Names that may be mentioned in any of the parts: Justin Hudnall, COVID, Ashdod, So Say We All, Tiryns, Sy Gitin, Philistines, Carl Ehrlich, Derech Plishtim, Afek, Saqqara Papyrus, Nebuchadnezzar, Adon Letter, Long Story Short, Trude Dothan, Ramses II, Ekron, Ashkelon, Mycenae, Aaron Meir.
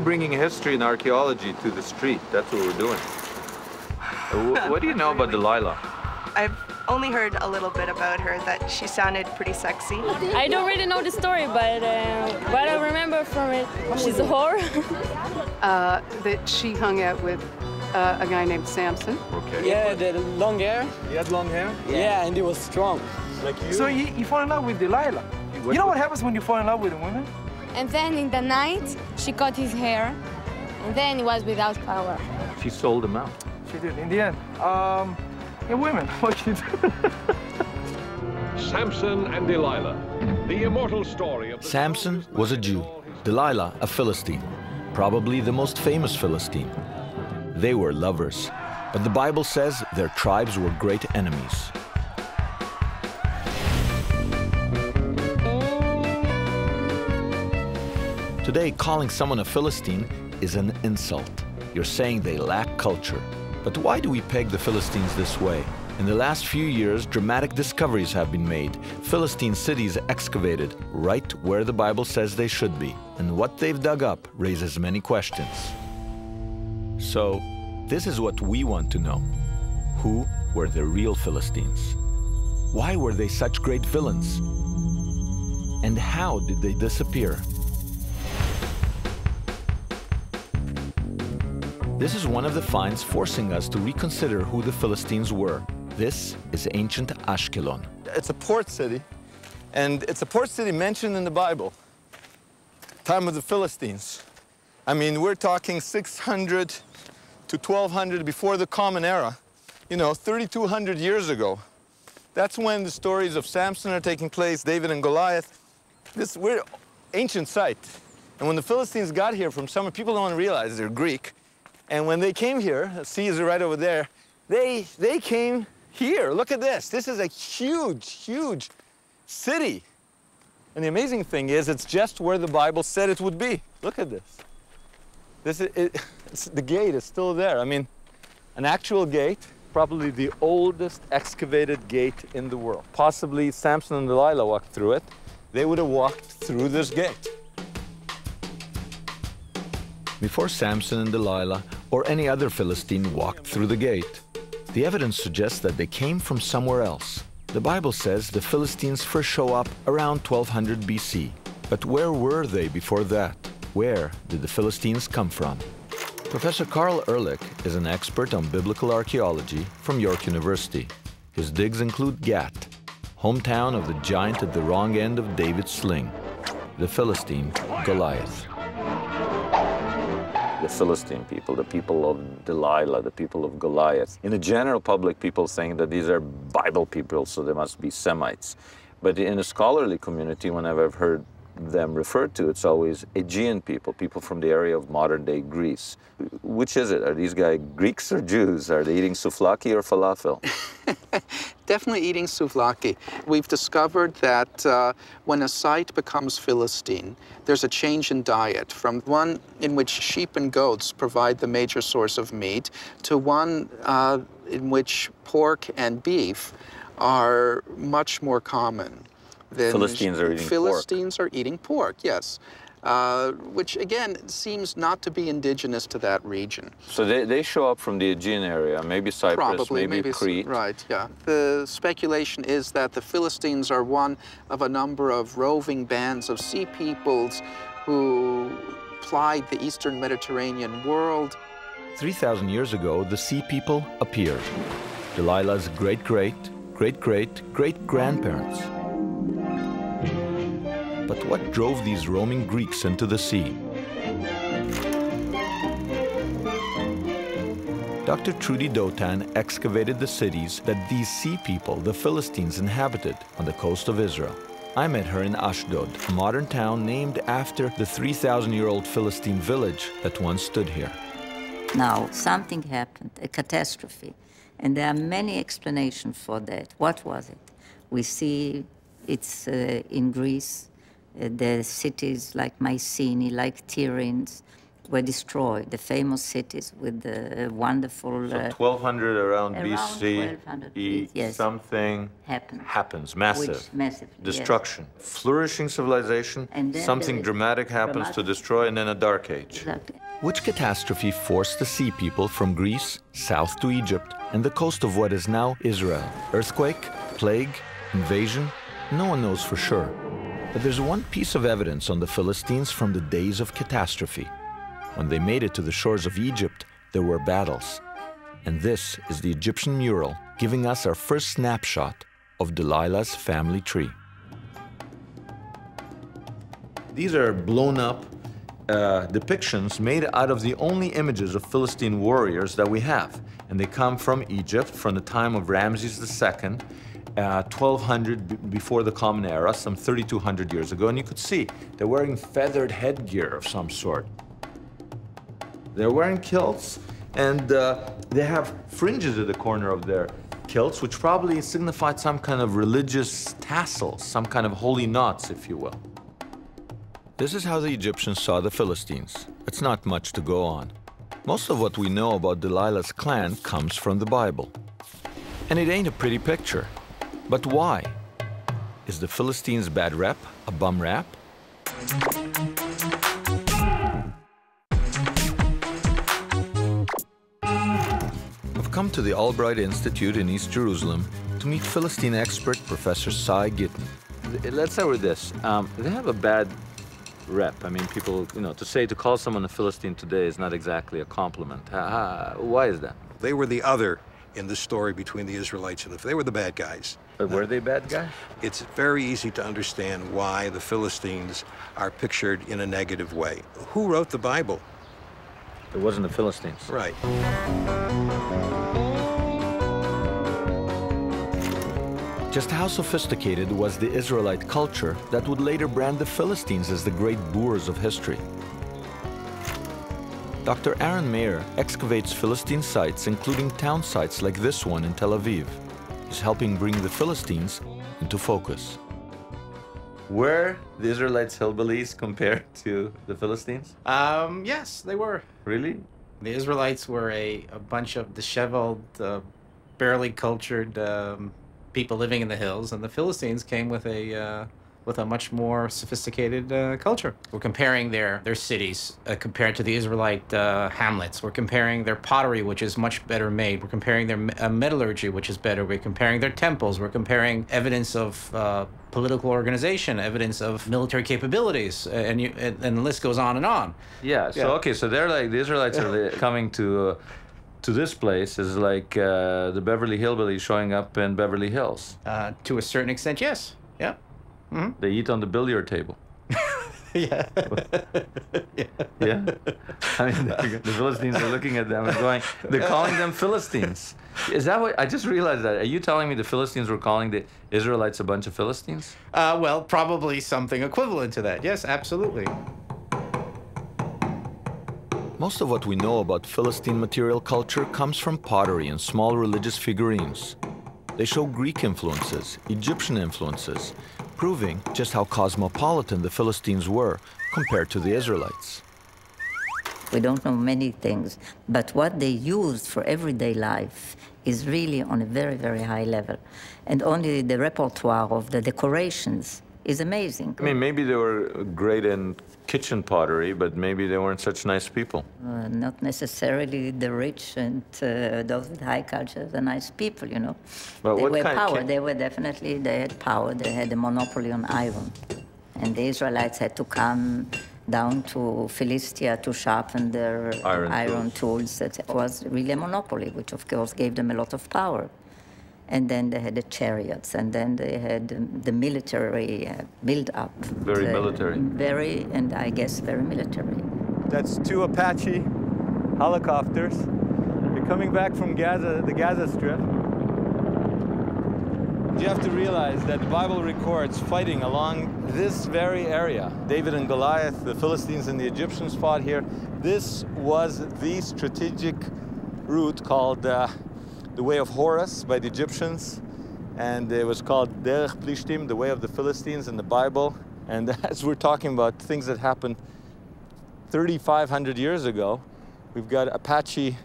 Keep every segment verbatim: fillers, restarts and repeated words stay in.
We're bringing history and archaeology to the street. That's what we're doing. What do you know about Delilah? I've only heard a little bit about her, that she sounded pretty sexy. I don't really know the story, but uh, what I remember from it, she's a whore. uh, that she hung out with uh, a guy named Samson. Okay. Yeah, the long hair. He had long hair? Yeah, yeah, and he was strong. Like you? So you, you fall in love with Delilah. You know what happens when you fall in love with a woman? And then in the night, she cut his hair, and then he was without power. She sold him out. She did, in the end. Um, Hey, women, what you do? Samson and Delilah, the immortal story of... The Samson was a Jew, Delilah a Philistine, probably the most famous Philistine. They were lovers, but the Bible says their tribes were great enemies. Today, calling someone a Philistine is an insult. You're saying they lack culture. But why do we peg the Philistines this way? In the last few years, dramatic discoveries have been made. Philistine cities excavated right where the Bible says they should be. And what they've dug up raises many questions. So, this is what we want to know. Who were the real Philistines? Why were they such great villains? And how did they disappear? This is one of the finds forcing us to reconsider who the Philistines were. This is ancient Ashkelon. It's a port city, and it's a port city mentioned in the Bible. Time of the Philistines. I mean, we're talking six hundred to twelve hundred before the Common Era. You know, thirty-two hundred years ago. That's when the stories of Samson are taking place, David and Goliath. This, we're ancient site. And when the Philistines got here from somewhere, people don't realize they're Greek. And when they came here, the sea is right over there, they, they came here. Look at this. This is a huge, huge city. And the amazing thing is, it's just where the Bible said it would be. Look at this. This is, it, it's, the gate is still there. I mean, an actual gate, probably the oldest excavated gate in the world. Possibly Samson and Delilah walked through it. They would have walked through this gate. Before Samson and Delilah or any other Philistine walked through the gate, the evidence suggests that they came from somewhere else. The Bible says the Philistines first show up around twelve hundred B C. But where were they before that? Where did the Philistines come from? Professor Carl Ehrlich is an expert on biblical archaeology from York University. His digs include Gat, hometown of the giant at the wrong end of David's sling, the Philistine Goliath. The Philistine people, the people of Delilah, the people of Goliath. In the general public, people saying that these are Bible people, so they must be Semites. But in a scholarly community, whenever I've heard them referred to, it's always Aegean people, people from the area of modern-day Greece. Which is it? Are these guys Greeks or Jews? Are they eating souvlaki or falafel? Definitely eating souvlaki. We've discovered that uh, when a site becomes Philistine, there's a change in diet from one in which sheep and goats provide the major source of meat to one uh, in which pork and beef are much more common. Philistines are eating Philistines pork. Philistines are eating pork, yes. Uh, which, again, seems not to be indigenous to that region. So they, they show up from the Aegean area, maybe Cyprus, Probably, maybe, maybe Crete. Right, yeah. The speculation is that the Philistines are one of a number of roving bands of sea peoples who plied the eastern Mediterranean world. three thousand years ago, the sea people appeared. Delilah's great-great-great-great-great-grandparents. But what drove these roaming Greeks into the sea? Doctor Trude Dothan excavated the cities that these sea people, the Philistines, inhabited on the coast of Israel. I met her in Ashdod, a modern town named after the three thousand year old Philistine village that once stood here. Now, something happened, a catastrophe, and there are many explanations for that. What was it? We see it's uh, in Greece. The cities like Mycenae, like Tiryns, were destroyed, the famous cities with the wonderful... So twelve hundred uh, around, around B C, yes, something happens, happens massive, massive destruction, yes. Flourishing civilization, and something dramatic happens dramatic. to destroy, and then a dark age. Exactly. Which catastrophe forced the sea people from Greece south to Egypt and the coast of what is now Israel? Earthquake? Plague? Invasion? No one knows for sure. But there's one piece of evidence on the Philistines from the days of catastrophe. When they made it to the shores of Egypt, there were battles. And this is the Egyptian mural giving us our first snapshot of Delilah's family tree. These are blown up Uh, depictions made out of the only images of Philistine warriors that we have. And they come from Egypt, from the time of Ramses the Second, uh, twelve hundred before the Common Era, some thirty-two hundred years ago. And you could see they're wearing feathered headgear of some sort. They're wearing kilts, and uh, they have fringes at the corner of their kilts, which probably signified some kind of religious tassels, some kind of holy knots, if you will. This is how the Egyptians saw the Philistines. It's not much to go on. Most of what we know about Delilah's clan comes from the Bible. And it ain't a pretty picture. But why? Is the Philistines' bad rep a bum rap? I've come to the Albright Institute in East Jerusalem to meet Philistine expert Professor Sy Gitin. Let's start with this. Um, they have a bad rep. I mean, people, you know, to say to call someone a Philistine today is not exactly a compliment. Uh, why is that? They were the other in the story between the Israelites and the, they were the bad guys. But were they bad guys? It's very easy to understand why the Philistines are pictured in a negative way. Who wrote the Bible? It wasn't the Philistines. Right. Just how sophisticated was the Israelite culture that would later brand the Philistines as the great boors of history? Doctor Aaron Meir excavates Philistine sites, including town sites like this one in Tel Aviv. He's helping bring the Philistines into focus. Were the Israelites hillbillies compared to the Philistines? Um, yes, they were. Really? The Israelites were a, a bunch of disheveled, uh, barely cultured, um, people living in the hills, and the Philistines came with a uh, with a much more sophisticated uh, culture. We're comparing their their cities uh, compared to the Israelite uh, hamlets. We're comparing their pottery, which is much better made. We're comparing their uh, metallurgy, which is better. We're comparing their temples. We're comparing evidence of uh, political organization, evidence of military capabilities, and you and, and the list goes on and on. Yeah. So yeah. Okay. So they're like the Israelites are coming to. Uh, to this place is like uh, the Beverly Hillbillies showing up in Beverly Hills. Uh, to a certain extent, yes. Yeah. Mm-hmm. They eat on the billiard table. Yeah. Yeah. Yeah. I mean, the, the Philistines are looking at them and going, they're calling them Philistines. Is that what, I just realized that. Are you telling me the Philistines were calling the Israelites a bunch of Philistines? Uh, well, probably something equivalent to that. Yes, absolutely. Most of what we know about Philistine material culture comes from pottery and small religious figurines. They show Greek influences, Egyptian influences, proving just how cosmopolitan the Philistines were compared to the Israelites. We don't know many things, but what they used for everyday life is really on a very, very high level. And only the repertoire of the decorations is amazing. I mean, maybe they were great in kitchen pottery, but maybe they weren't such nice people. Uh, not necessarily the rich and uh, those with high culture, the nice people, you know. But they what were kind power. They were definitely, they had power. They had a monopoly on iron. And the Israelites had to come down to Philistia to sharpen their iron, iron tools. tools. It was really a monopoly, which of course gave them a lot of power. And then they had the chariots, and then they had the military uh, build-up. Very the, military. Very, and I guess very military. That's two Apache helicopters. They're coming back from Gaza, the Gaza Strip. You have to realize that the Bible records fighting along this very area. David and Goliath, the Philistines and the Egyptians fought here. This was the strategic route called uh, the Way of Horus by the Egyptians, and it was called Derech Plishtim, the Way of the Philistines in the Bible. And as we're talking about things that happened thirty-five hundred years ago, we've got Apache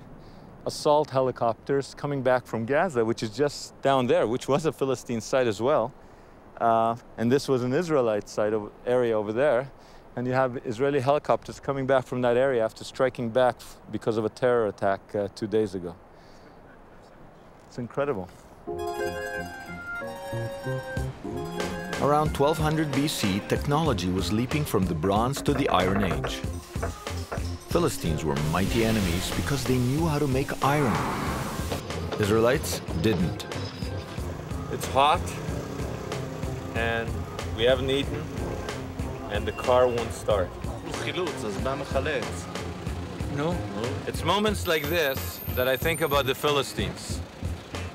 assault helicopters coming back from Gaza, which is just down there, which was a Philistine site as well. Uh, and this was an Israelite site over, area over there. And you have Israeli helicopters coming back from that area after striking back because of a terror attack uh, two days ago. It's incredible. Around twelve hundred B C, technology was leaping from the Bronze to the Iron Age. Philistines were mighty enemies because they knew how to make iron. Israelites didn't. It's hot, and we haven't eaten, and the car won't start. No? It's moments like this that I think about the Philistines.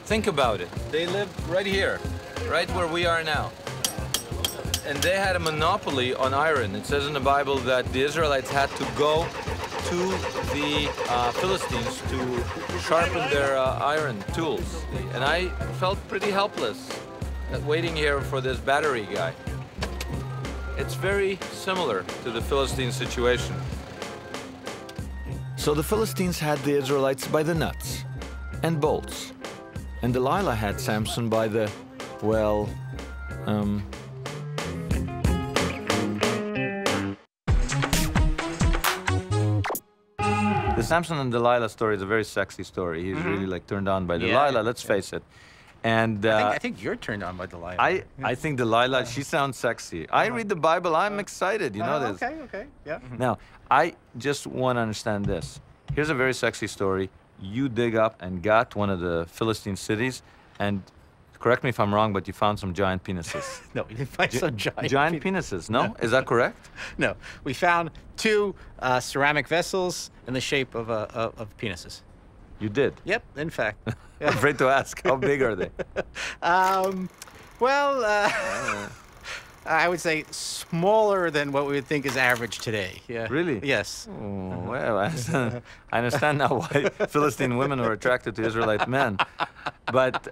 Think about it. They lived right here, right where we are now. And they had a monopoly on iron. It says in the Bible that the Israelites had to go to the uh, Philistines to sharpen their uh, iron tools. And I felt pretty helpless waiting here for this battery guy. It's very similar to the Philistine situation. So the Philistines had the Israelites by the nuts and bolts. And Delilah had Samson by the, well, um... The Samson and Delilah story is a very sexy story. He's mm-hmm. really like turned on by Delilah, yeah, let's yeah. face it. And uh, I, think, I think you're turned on by Delilah. I, I think Delilah, yeah. she sounds sexy. I read the Bible, I'm uh, excited, you know uh, this. Okay, okay, yeah. Mm-hmm. Now, I just want to understand this. Here's a very sexy story. You dig up and got one of the Philistine cities, and correct me if I'm wrong, but you found some giant penises. No, we didn't find G some giant Giant pen penises, no? no? Is that correct? No, we found two uh, ceramic vessels in the shape of, uh, of, of penises. You did? Yep, in fact. Yeah. I'm afraid to ask, how big are they? um, well, uh, I would say smaller than what we would think is average today. Yeah. Really? Yes. Oh, well, I understand, I understand now why Philistine women were attracted to Israelite men. But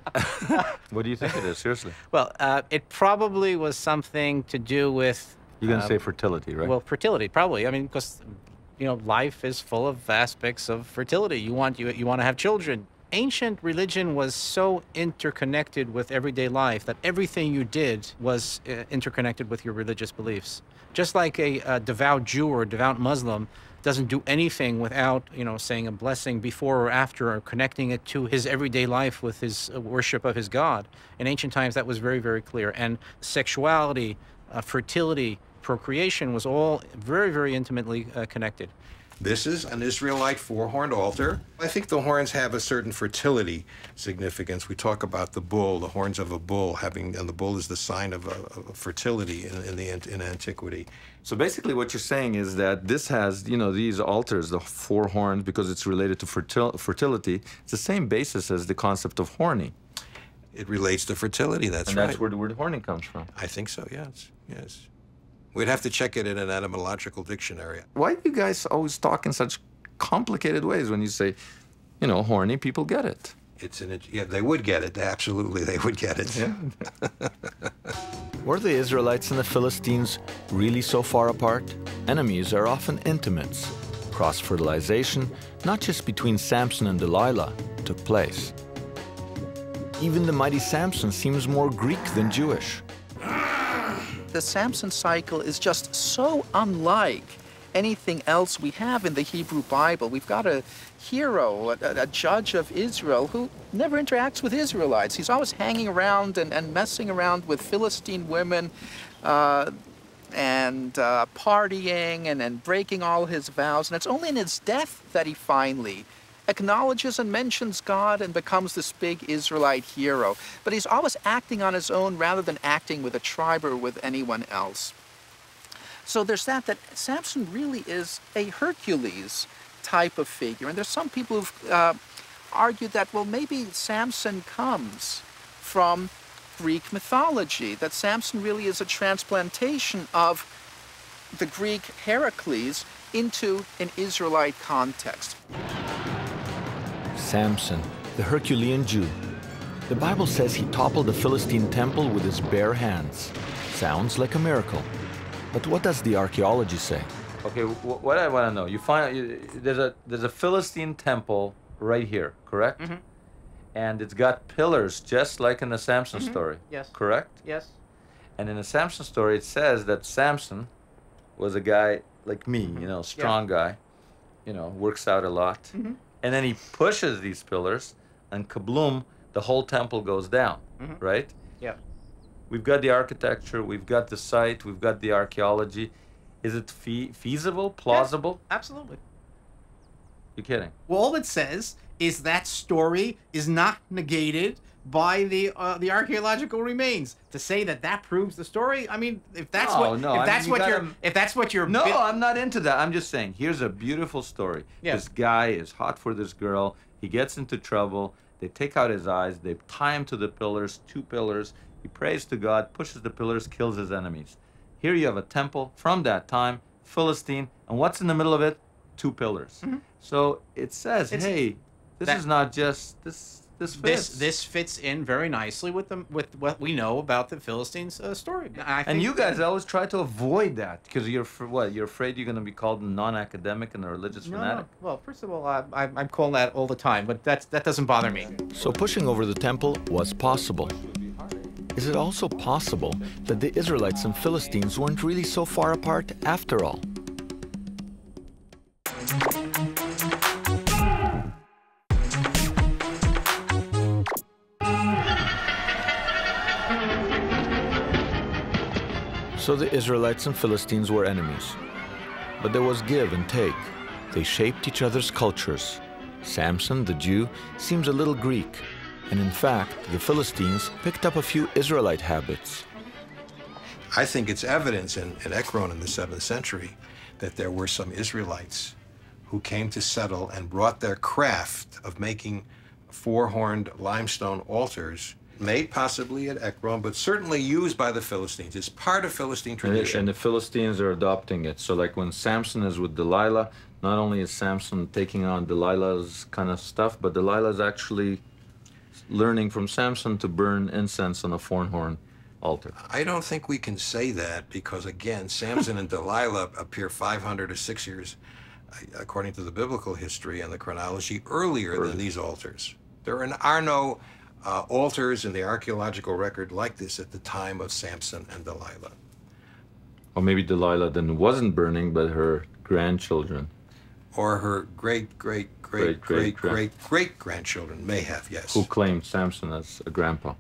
what do you think it is, seriously? Well, uh, it probably was something to do with... You're going to um, say fertility, right? Well, fertility, probably. I mean, because... You know, life is full of aspects of fertility. You want you you want to have children. Ancient religion was so interconnected with everyday life that everything you did was uh, interconnected with your religious beliefs. Just like a, a devout Jew or a devout Muslim doesn't do anything without, you know, saying a blessing before or after or connecting it to his everyday life with his worship of his God. In ancient times, that was very, very clear. And sexuality, uh, fertility, procreation was all very, very intimately uh, connected. This is an Israelite four-horned altar. I think the horns have a certain fertility significance. We talk about the bull, the horns of a bull, having, and the bull is the sign of, uh, of fertility in, in, the, in antiquity. So basically what you're saying is that this has, you know, these altars, the four horns, because it's related to fertil fertility, it's the same basis as the concept of horny. It relates to fertility, that's and right. And that's where the word horny comes from. I think so, yes, yes. We'd have to check it in an etymological dictionary. Why do you guys always talk in such complicated ways when you say, you know, horny, people get it? It's an, yeah, they would get it. Absolutely, they would get it. Yeah. Were the Israelites and the Philistines really so far apart? Enemies are often intimates. Cross-fertilization, not just between Samson and Delilah, took place. Even the mighty Samson seems more Greek than Jewish. The Samson cycle is just so unlike anything else we have in the Hebrew Bible. We've got a hero, a, a judge of Israel, who never interacts with Israelites. He's always hanging around and, and messing around with Philistine women uh, and uh, partying and, and breaking all his vows. And it's only in his death that he finally acknowledges and mentions God and becomes this big Israelite hero. But he's always acting on his own rather than acting with a tribe or with anyone else. So there's that, that Samson really is a Hercules type of figure. And there's some people who've uh, argued that, well, maybe Samson comes from Greek mythology, that Samson really is a transplantation of the Greek Heracles into an Israelite context. Samson, the Herculean Jew. The Bible says he toppled the Philistine temple with his bare hands. Sounds like a miracle. But what does the archaeology say? Okay, wh what I want to know, you find you, there's a there's a Philistine temple right here, correct? Mm-hmm. And it's got pillars, just like in the Samson mm-hmm. story. Yes. Correct. Yes. And in the Samson story, it says that Samson was a guy like me, mm-hmm. you know, strong yeah. guy, you know, works out a lot, mm-hmm. and then he pushes these pillars, and kabloom, the whole temple goes down, mm-hmm. right? Yeah. We've got the architecture, we've got the site, we've got the archaeology. Is it fe feasible, plausible? Yes, absolutely. You're kidding. Well, all it says is that story is not negated by the uh, the archaeological remains. To say that that proves the story, I mean, if that's no, what no, if that's I mean, you what gotta, you're if that's what you're no, I'm not into that. I'm just saying, here's a beautiful story. Yeah. This guy is hot for this girl. He gets into trouble. They take out his eyes. They tie him to the pillars, two pillars. He prays to God, pushes the pillars, kills his enemies. Here you have a temple from that time, Philistine, and what's in the middle of it? Two pillars. Mm-hmm. So it says, it's, hey, this that, is not just this. This fits. This, this fits in very nicely with them with what we know about the Philistines' uh, story. I think and you guys always try to avoid that because you're what you're afraid you're going to be called non-academic and a religious no, fanatic. No. Well, first of all, I, I, I'm called that all the time, but that's that doesn't bother me. So pushing over the temple was possible. Is it also possible that the Israelites and Philistines weren't really so far apart after all? So the Israelites and Philistines were enemies. But there was give and take. They shaped each other's cultures. Samson, the Jew, seems a little Greek. And in fact, the Philistines picked up a few Israelite habits. I think it's evidence in, in Ekron in the seventh century that there were some Israelites who came to settle and brought their craft of making four-horned limestone altars, made possibly at Ekron, but certainly used by the Philistines. It's part of Philistine tradition. And the Philistines are adopting it. So like when Samson is with Delilah, not only is Samson taking on Delilah's kind of stuff, but Delilah's actually learning from Samson to burn incense on a four-horn altar. I don't think we can say that because, again, Samson and Delilah appear five hundred or six years, according to the biblical history and the chronology, earlier Early. than these altars. There are no uh, altars in the archaeological record like this at the time of Samson and Delilah. Or maybe Delilah then wasn't burning, but her grandchildren. Or her great-great Great, great, great, great, great grandchildren may have, yes. Who claimed Samson as a grandpa.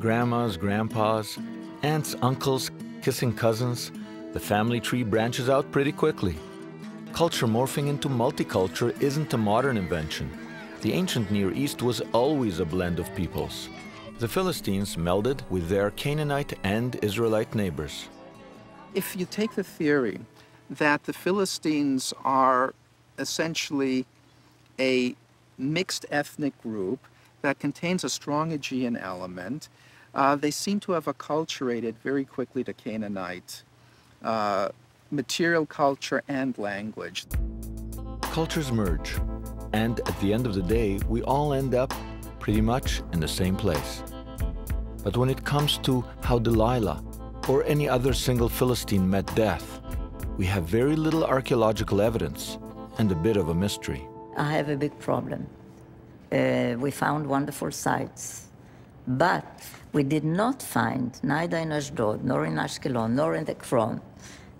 Grandmas, grandpas, aunts, uncles, kissing cousins, the family tree branches out pretty quickly. Culture morphing into multiculture isn't a modern invention. The ancient Near East was always a blend of peoples. The Philistines melded with their Canaanite and Israelite neighbors. If you take the theory that the Philistines are essentially a mixed ethnic group that contains a strong Aegean element, uh, they seem to have acculturated very quickly to Canaanite uh, material culture and language. Cultures merge, and at the end of the day, we all end up pretty much in the same place. But when it comes to how Delilah or any other single Philistine met death, we have very little archaeological evidence and a bit of a mystery. I have a big problem. Uh, we found wonderful sites, but we did not find, neither in Ashdod, nor in Ashkelon, nor in Ekron,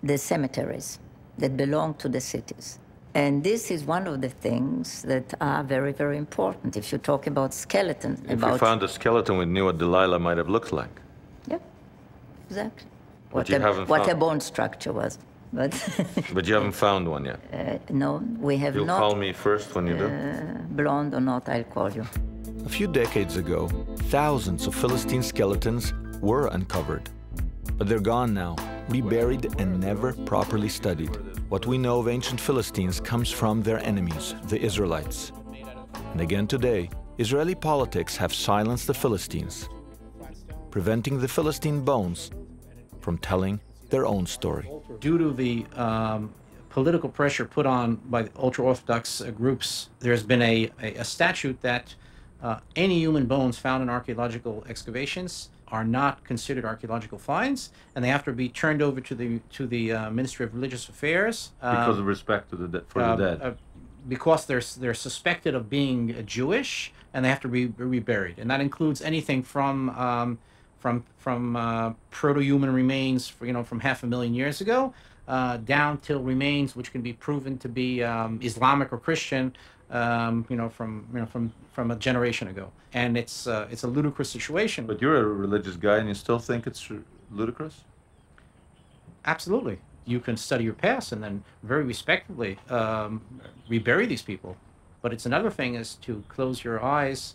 the cemeteries that belong to the cities. And this is one of the things that are very, very important. If you talk about skeletons, if about... If we found a skeleton, we knew what Delilah might have looked like. Yeah, exactly. What, you a, haven't what found... a bone structure was. But, but you haven't found one yet? Uh, no, we have You'll not. You'll call me first when you do? Uh, blonde or not, I'll call you. A few decades ago, thousands of Philistine skeletons were uncovered. But they're gone now, reburied and never properly studied. What we know of ancient Philistines comes from their enemies, the Israelites. And again today, Israeli politics have silenced the Philistines, preventing the Philistine bones from telling their own story. Due to the um, political pressure put on by ultra-Orthodox uh, groups, there's been a, a, a statute that Uh, any human bones found in archaeological excavations are not considered archaeological finds, and they have to be turned over to the to the uh, Ministry of Religious Affairs um, because of respect to the for uh, the dead. Uh, because they're they're suspected of being Jewish, and they have to be reburied, and that includes anything from um, from from uh, proto-human remains, for, you know, from half a million years ago, uh, down till remains which can be proven to be um, Islamic or Christian. Um, you know, from you know, from from a generation ago, and it's uh, it's a ludicrous situation. But you're a religious guy, and you still think it's ludicrous? Absolutely. You can study your past, and then very respectfully um, rebury these people. But it's another thing is to close your eyes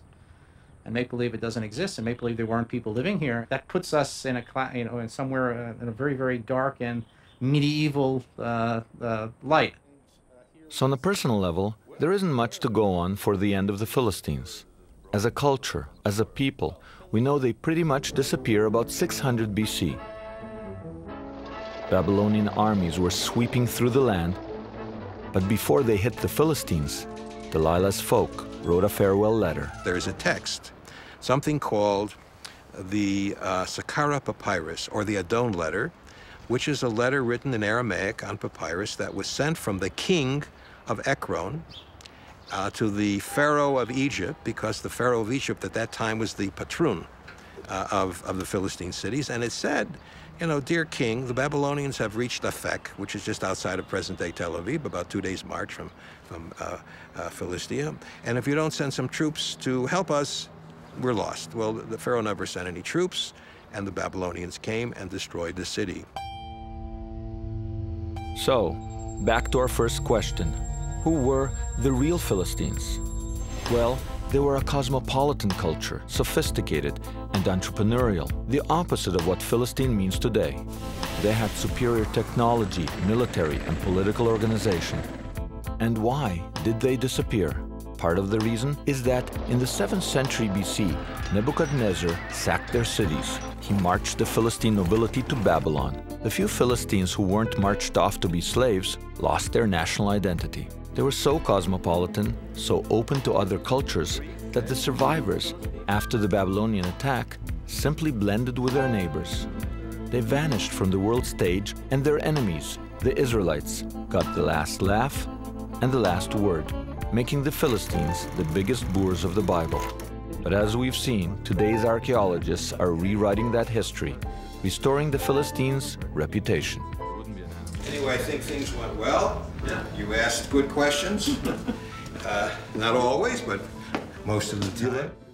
and make believe it doesn't exist, and make believe there weren't people living here. That puts us in a cla you know, in somewhere uh, in a very very dark and medieval uh, uh, light. So on a personal level, there isn't much to go on for the end of the Philistines. As a culture, as a people, we know they pretty much disappear about six hundred B C. Babylonian armies were sweeping through the land, but before they hit the Philistines, Delilah's folk wrote a farewell letter. There is a text, something called the uh, Saqqara Papyrus, or the Adon Letter, which is a letter written in Aramaic on papyrus that was sent from the king of Ekron uh, to the pharaoh of Egypt, because the pharaoh of Egypt at that time was the patron uh, of, of the Philistine cities. And it said, you know, dear king, the Babylonians have reached Afek, which is just outside of present-day Tel Aviv, about two days' march from, from uh, uh, Philistia. And if you don't send some troops to help us, we're lost. Well, the pharaoh never sent any troops, and the Babylonians came and destroyed the city. So, back to our first question. Who were the real Philistines? Well, they were a cosmopolitan culture, sophisticated and entrepreneurial, the opposite of what Philistine means today. They had superior technology, military and political organization. And why did they disappear? Part of the reason is that in the seventh century B C, Nebuchadnezzar sacked their cities. He marched the Philistine nobility to Babylon. The few Philistines who weren't marched off to be slaves lost their national identity. They were so cosmopolitan, so open to other cultures, that the survivors, after the Babylonian attack, simply blended with their neighbors. They vanished from the world stage, and their enemies, the Israelites, got the last laugh and the last word, making the Philistines the biggest boors of the Bible. But as we've seen, today's archaeologists are rewriting that history, restoring the Philistines' reputation. Anyway, I think things went well. Yeah. You asked good questions. uh, not always, but most of the time.